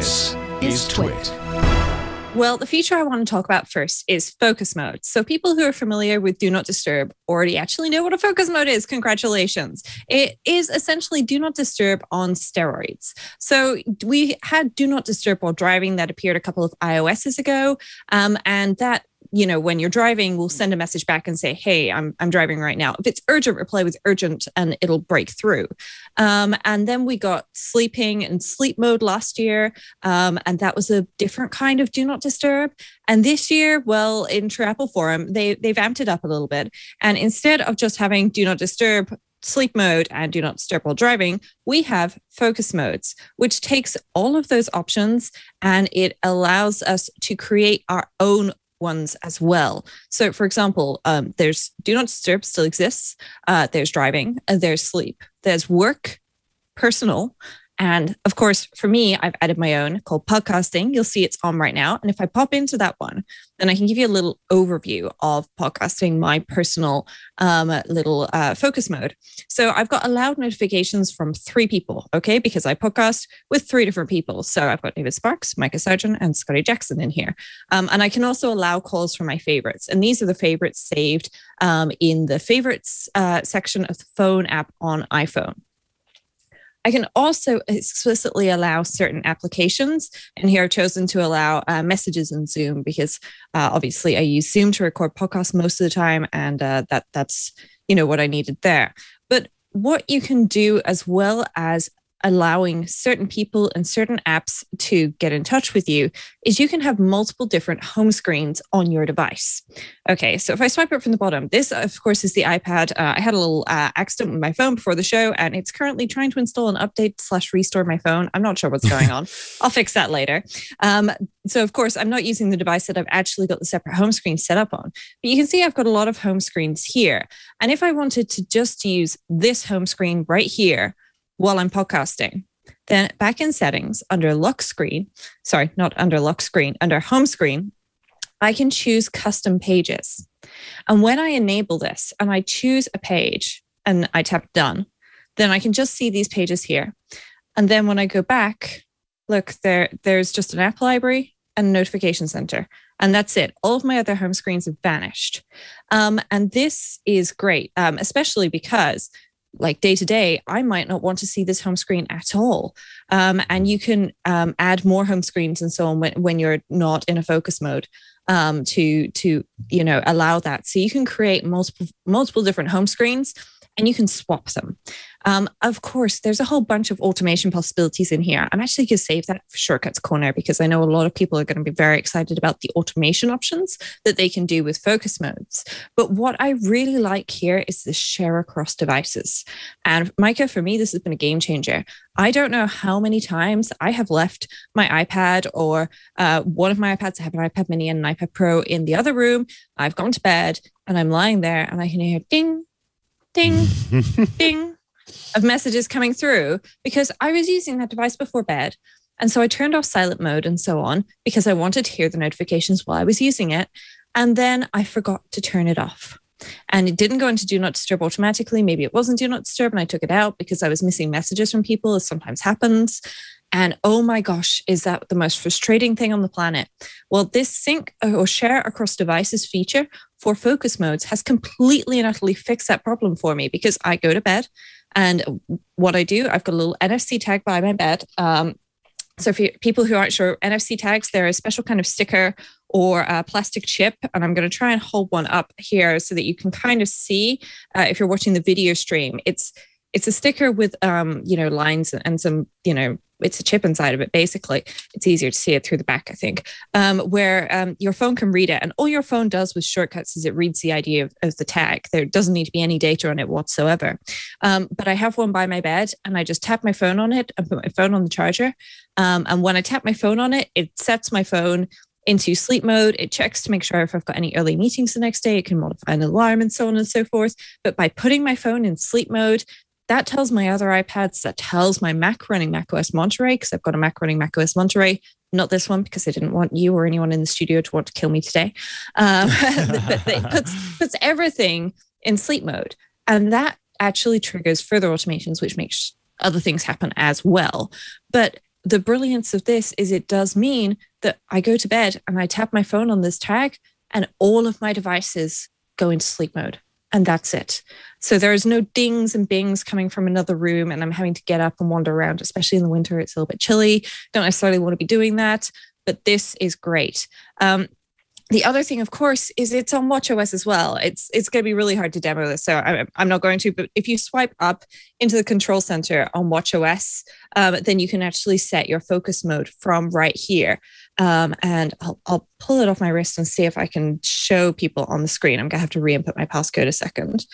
This is Twit. Well, the feature I want to talk about first is focus mode. So people who are familiar with Do Not Disturb already actually know what a focus mode is. Congratulations. It is essentially Do Not Disturb on steroids. So we had Do Not Disturb while driving that appeared a couple of iOSs ago. And that, you know, when you're driving, we'll send a message back and say, hey, I'm driving right now. If it's urgent, reply with urgent and it'll break through. And then we got sleeping and sleep mode last year. And that was a different kind of do not disturb. And this year, well, in True Apple Forum, they've amped it up a little bit. And instead of just having do not disturb, sleep mode, and do not disturb while driving, we have focus modes, which takes all of those options and it allows us to create our own ones as well. So for example, there's do not disturb still exists. There's driving, there's sleep, there's work, personal. And of course, for me, I've added my own called podcasting. You'll see it's on right now. And if I pop into that one, then I can give you a little overview of podcasting, my personal little focus mode. So I've got allowed notifications from 3 people, okay? Because I podcast with 3 different people. So I've got David Sparks, Micah Sargent, and Scotty Jackson in here. And I can also allow calls from my favorites. And these are the favorites saved in the favorites section of the phone app on iPhone. I can also explicitly allow certain applications. And here I've chosen to allow messages in Zoom because obviously I use Zoom to record podcasts most of the time. And that's, you know, what I needed there. But what you can do as well as allowing certain people and certain apps to get in touch with you is you can have multiple different home screens on your device. Okay, so if I swipe up from the bottom, this of course is the iPad. I had a little accident with my phone before the show and it's currently trying to install an update / restore my phone. I'm not sure what's going on. I'll fix that later. So of course, I'm not using the device that I've actually got the separate home screen set up on. But you can see I've got a lot of home screens here. And if I wanted to just use this home screen right here, while I'm podcasting, then back in settings under lock screen, sorry, not under lock screen, under home screen, I can choose custom pages. And when I enable this and I choose a page and I tap done, then I can just see these pages here. And then when I go back, look, there's just an app library and a notification center. And that's it. All of my other home screens have vanished. And this is great, especially because like day to day, I might not want to see this home screen at all. And you can add more home screens and so on when you're not in a focus mode to you know, allow that. So you can create multiple different home screens and you can swap them. Of course, there's a whole bunch of automation possibilities in here. I'm actually going to save that for Shortcuts Corner because I know a lot of people are going to be very excited about the automation options that they can do with focus modes. But what I really like here is the share across devices. And Micah, for me, this has been a game changer. I don't know how many times I have left my iPad or one of my iPads. I have an iPad mini and an iPad Pro in the other room. I've gone to bed and I'm lying there and I can hear ding, ding, ding of messages coming through because I was using that device before bed. And so I turned off silent mode and so on because I wanted to hear the notifications while I was using it. And then I forgot to turn it off. And it didn't go into do not disturb automatically. Maybe it wasn't do not disturb and I took it out because I was missing messages from people, as sometimes happens. And oh my gosh, is that the most frustrating thing on the planet? Well, this sync or share across devices feature for focus modes has completely and utterly fixed that problem for me because I go to bed and what I do, I've got a little NFC tag by my bed. So for people who aren't sure, NFC tags, they're a special kind of sticker or a plastic chip. And I'm going to try and hold one up here so that you can kind of see if you're watching the video stream. It's a sticker with, you know, lines and some, you know, it's a chip inside of it. Basically, it's easier to see it through the back, I think, where your phone can read it. And all your phone does with Shortcuts is it reads the idea of the tag. There doesn't need to be any data on it whatsoever. But I have one by my bed and I just tap my phone on it and put my phone on the charger. And when I tap my phone on it, it sets my phone into sleep mode. It checks to make sure if I've got any early meetings the next day. It can modify an alarm and so on and so forth. But by putting my phone in sleep mode, that tells my other iPads, that tells my Mac running macOS Monterey, because I've got a Mac running macOS Monterey, not this one because I didn't want you or anyone in the studio to want to kill me today. But it puts everything in sleep mode. And that actually triggers further automations, which makes other things happen as well. But the brilliance of this is it does mean that I go to bed and I tap my phone on this tag and all of my devices go into sleep mode. And that's it. So there is no dings and bings coming from another room and I'm having to get up and wander around, especially in the winter. It's a little bit chilly. Don't necessarily want to be doing that, but this is great. The other thing, of course, is it's on watchOS as well. It's going to be really hard to demo this, so I'm not going to, but if you swipe up into the control center on watchOS, then you can actually set your focus mode from right here. And I'll pull it off my wrist and see if I can show people on the screen. I'm going to have to re-input my passcode a second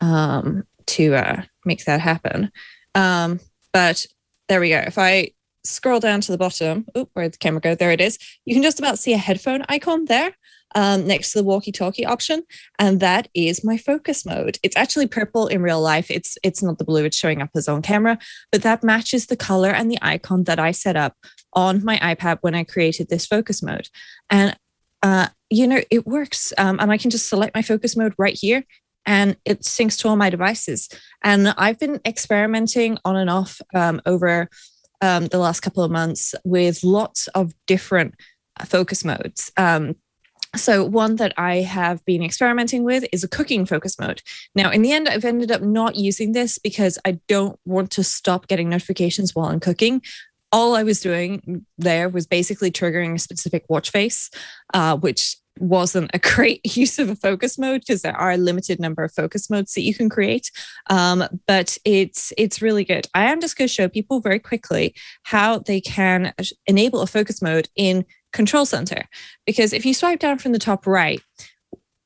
to make that happen. But there we go. If I scroll down to the bottom, where'd the camera go? There it is. You can just about see a headphone icon there next to the walkie-talkie option. And that is my focus mode. It's actually purple in real life. It's not the blue, it's showing up as on camera, but that matches the color and the icon that I set up on my iPad when I created this focus mode. And, you know, it works. And I can just select my focus mode right here and it syncs to all my devices. And I've been experimenting on and off over the last couple of months with lots of different focus modes. So one that I have been experimenting with is a cooking focus mode. Now, in the end, I've ended up not using this because I don't want to stop getting notifications while I'm cooking. All I was doing there was basically triggering a specific watch face, which wasn't a great use of a focus mode because there are a limited number of focus modes that you can create. But it's really good. I am just going to show people very quickly how they can enable a focus mode in Control Center. Because if you swipe down from the top right,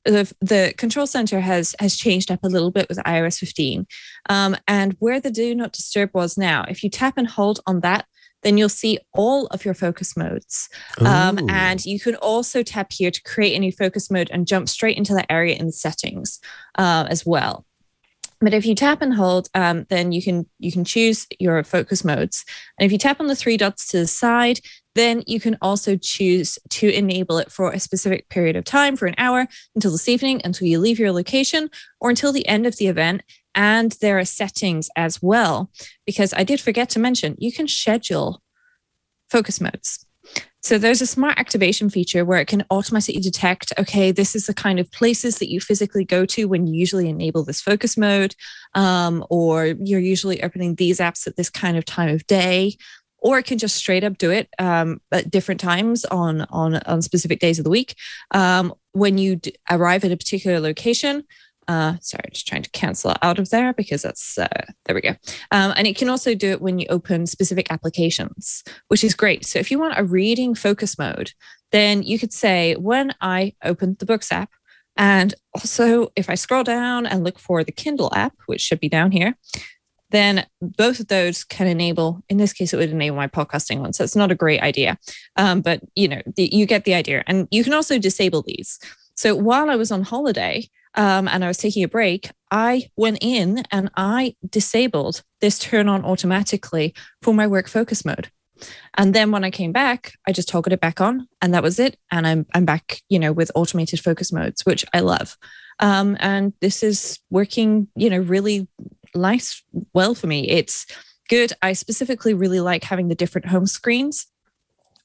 the Control Center has changed up a little bit with iOS 15. And where the Do Not Disturb was now, if you tap and hold on that, then you'll see all of your focus modes. And you can also tap here to create a new focus mode and jump straight into that area in the settings as well. But if you tap and hold, then you can choose your focus modes. And if you tap on the three dots to the side, then you can also choose to enable it for a specific period of time, for an hour, until this evening, until you leave your location, or until the end of the event. And there are settings as well, because I did forget to mention, you can schedule focus modes. So there's a smart activation feature where it can automatically detect, okay, this is the kind of places that you physically go to when you usually enable this focus mode, or you're usually opening these apps at this kind of time of day, or it can just straight up do it at different times on specific days of the week. When you arrive at a particular location, sorry, just trying to cancel out of there because that's, there we go. And it can also do it when you open specific applications, which is great. So if you want a reading focus mode, then you could say, when I open the Books app, and also if I scroll down and look for the Kindle app, which should be down here, then both of those can enable, in this case, it would enable my podcasting one. So it's not a great idea, but you know, you get the idea. And you can also disable these. So while I was on holiday, and I was taking a break, I went in and I disabled this turn on automatically for my work focus mode. And then when I came back, I just toggled it back on and that was it. And I'm back, you know, with automated focus modes, which I love. And this is working, you know, really nice, well for me. It's good. I specifically really like having the different home screens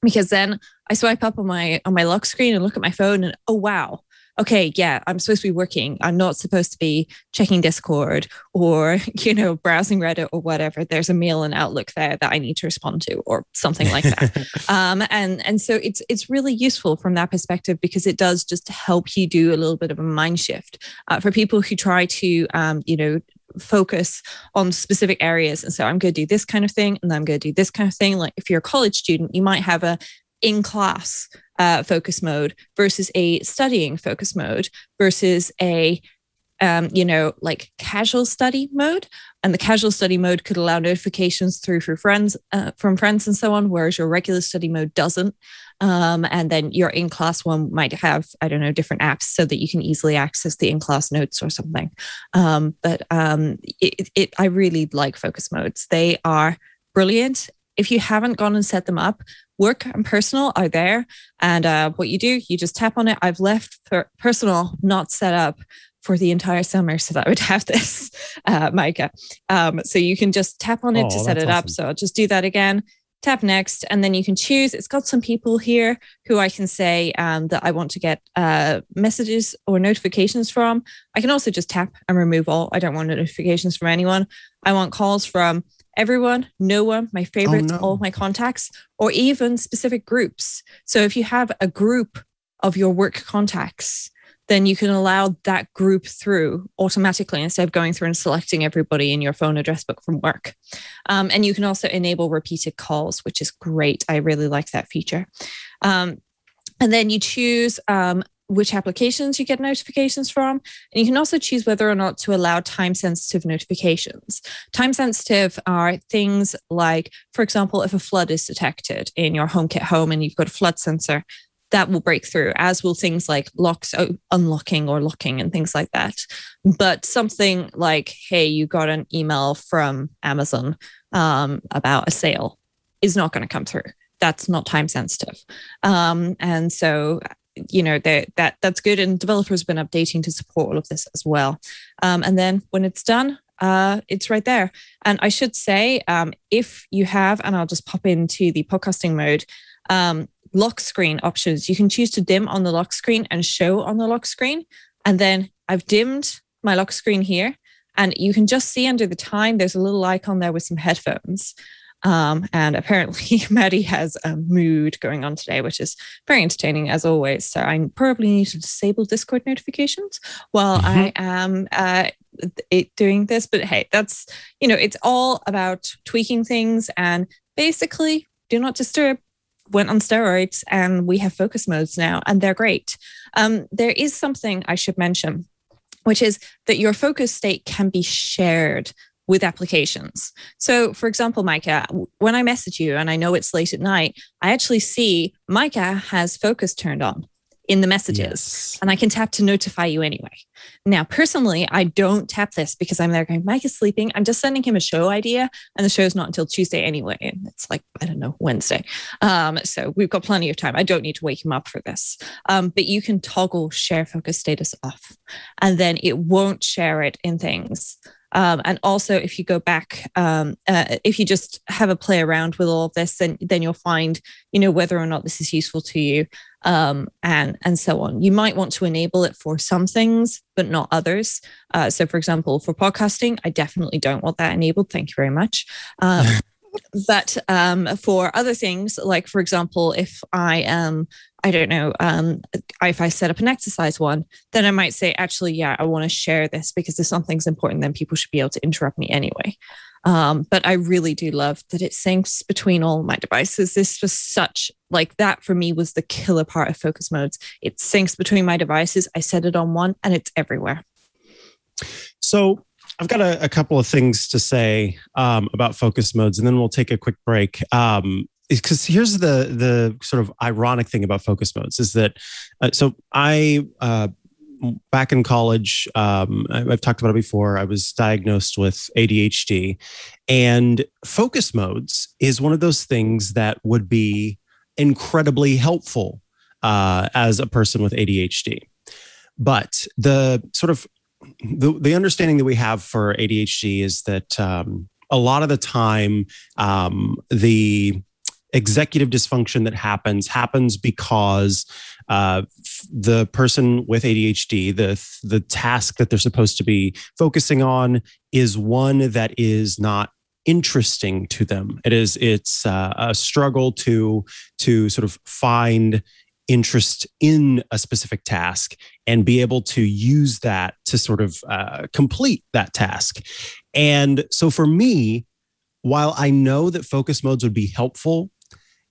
because then I swipe up on my lock screen and look at my phone and, oh, wow. Okay, yeah, I'm supposed to be working. I'm not supposed to be checking Discord or, you know, browsing Reddit or whatever. There's a mail and Outlook there that I need to respond to or something like that. And so it's really useful from that perspective because it does just help you do a little bit of a mind shift for people who try to, you know, focus on specific areas. And so I'm going to do this kind of thing and I'm going to do this kind of thing. Like if you're a college student, you might have a in-class focus mode versus a studying focus mode versus a, you know, like casual study mode. And the casual study mode could allow notifications through for friends, from friends and so on, whereas your regular study mode doesn't. And then your in-class one might have, I don't know, different apps so that you can easily access the in-class notes or something. I really like focus modes. They are brilliant. If you haven't gone and set them up, work and personal are there. And what you do, you just tap on it. I've left for personal not set up for the entire summer so that I would have this, Micah. So you can just tap on it to set it up. So I'll just do that again. tap next, and then you can choose. It's got some people here who I can say that I want to get messages or notifications from. I can also just tap and remove all. I don't want notifications from anyone. I want calls from everyone, no one, my favorites, all my contacts, or even specific groups. So if you have a group of your work contacts, then you can allow that group through automatically instead of going through and selecting everybody in your phone address book from work. And you can also enable repeated calls, which is great. I really like that feature. And then you choose which applications you get notifications from. And you can also choose whether or not to allow time-sensitive notifications. Time-sensitive are things like, for example, if a flood is detected in your HomeKit home and you've got a flood sensor, that will break through, as will things like locks, unlocking or locking and things like that. But something like, hey, you got an email from Amazon about a sale is not going to come through. That's not time sensitive. And so, you know, that's good. And developers have been updating to support all of this as well. And then when it's done, it's right there. And I should say, if you have, and I'll just pop into the podcasting mode, lock screen options. You can choose to dim on the lock screen and show on the lock screen. And then I've dimmed my lock screen here, and you can just see under the time, there's a little icon there with some headphones. And apparently Maddie has a mood going on today, which is very entertaining as always. So I probably need to disable Discord notifications while I am doing this. But hey, that's, you know, it's all about tweaking things, and basically Do Not Disturb went on steroids, and we have focus modes now, and they're great. There is something I should mention, which is that your focus state can be shared with applications. So for example, Micah, when I message you and I know it's late at night, I actually see Micah has focus turned on in the messages, and I can tap to notify you anyway. Now, personally, I don't tap this because I'm there going, Mike is sleeping. I'm just sending him a show idea, and the show's not until Tuesday anyway. And it's like, I don't know, Wednesday. So we've got plenty of time. I don't need to wake him up for this. But you can toggle share focus status off, and then it won't share it in things. And also, if you go back, if you just have a play around with all of this, then you'll find, you know, whether or not this is useful to you, and so on. You might want to enable it for some things, but not others. So, for example, for podcasting, I definitely don't want that enabled. Thank you very much. But for other things, like, for example, if I am, I don't know, if I set up an exercise one, then I might say, actually, yeah, I want to share this because if something's important, then people should be able to interrupt me anyway. But I really do love that it syncs between all my devices. This was such, like, that for me was the killer part of focus modes. It syncs between my devices. I set it on one and it's everywhere. So I've got a couple of things to say about focus modes, and then we'll take a quick break. Because here's the sort of ironic thing about focus modes is that, so I, back in college, I've talked about it before, I was diagnosed with ADHD, and focus modes is one of those things that would be incredibly helpful as a person with ADHD. But the sort of, the understanding that we have for ADHD is that a lot of the time, the executive dysfunction that happens because the person with ADHD, the task that they're supposed to be focusing on is one that is not interesting to them. It's a struggle to sort of find interest in a specific task and be able to use that to sort of complete that task. And so for me, while I know that focus modes would be helpful,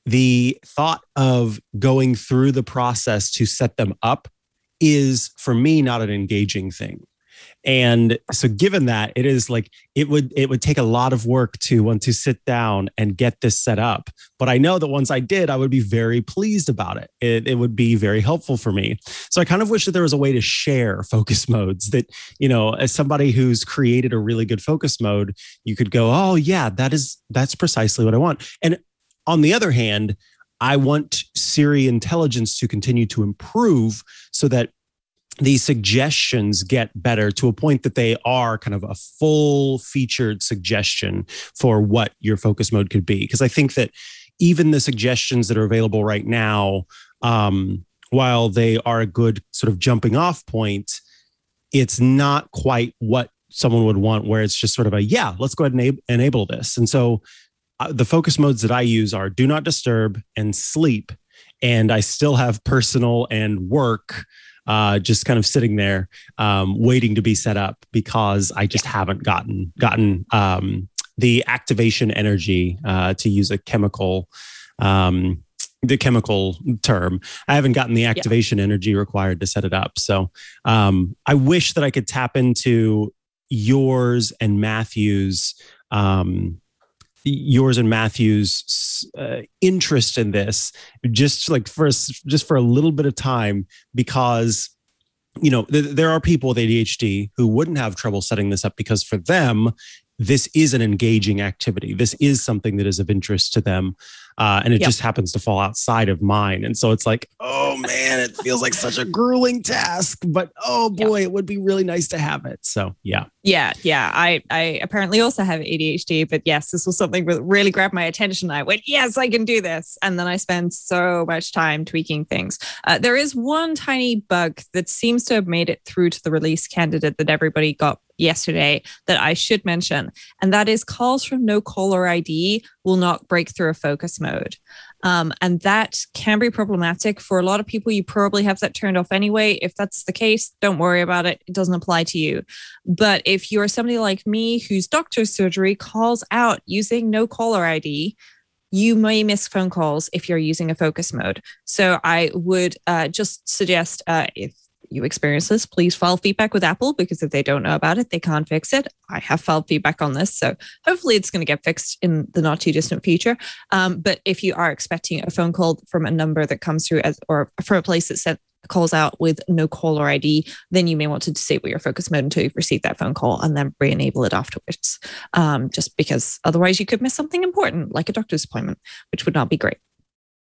the thought of going through the process to set them up is, for me, not an engaging thing. And so given that, it is like, it would take a lot of work to want to sit down and get this set up. But I know that once I did, I would be very pleased about it. It would be very helpful for me. So I kind of wish that there was a way to share focus modes that, you know, as somebody who's created a really good focus mode, you could go, oh yeah, that's precisely what I want. And on the other hand, I want Siri intelligence to continue to improve so that these suggestions get better to a point that they are kind of a full featured suggestion for what your focus mode could be. Because I think that even the suggestions that are available right now, while they are a good sort of jumping off point, it's not quite what someone would want, where it's just sort of a, yeah, let's go ahead and enable this. And so the focus modes that I use are Do Not Disturb and Sleep. And I still have personal and work just kind of sitting there waiting to be set up, because I just haven't gotten the activation energy, to use a chemical the chemical term. I haven't gotten the activation energy required to set it up. So I wish that I could tap into yours and Matthew's interest in this, just like for a little bit of time, because you know there are people with ADHD who wouldn't have trouble setting this up, because for them this is an engaging activity. This is something that is of interest to them, and it just happens to fall outside of mine. And so it's like, oh man, it feels like such a grueling task, but oh boy, it would be really nice to have it. So yeah. I apparently also have ADHD, but yes, this was something that really grabbed my attention. I went, yes, I can do this, and then I spend so much time tweaking things. There is one tiny bug that seems to have made it through to the release candidate that everybody got yesterday that I should mention, and that is calls from no caller ID will not break through a focus mode. And that can be problematic for a lot of people. You probably have that turned off anyway. If that's the case, don't worry about it. It doesn't apply to you. But if you're somebody like me whose doctor's surgery calls out using no caller ID, you may miss phone calls if you're using a focus mode. So I would just suggest if you experience this, please file feedback with Apple, because if they don't know about it, they can't fix it. I have filed feedback on this, so hopefully it's going to get fixed in the not too distant future. But if you are expecting a phone call from a number that comes through as, or from a place that calls out with no caller ID, then you may want to disable your focus mode until you've received that phone call, and then re-enable it afterwards, just because otherwise you could miss something important like a doctor's appointment, which would not be great.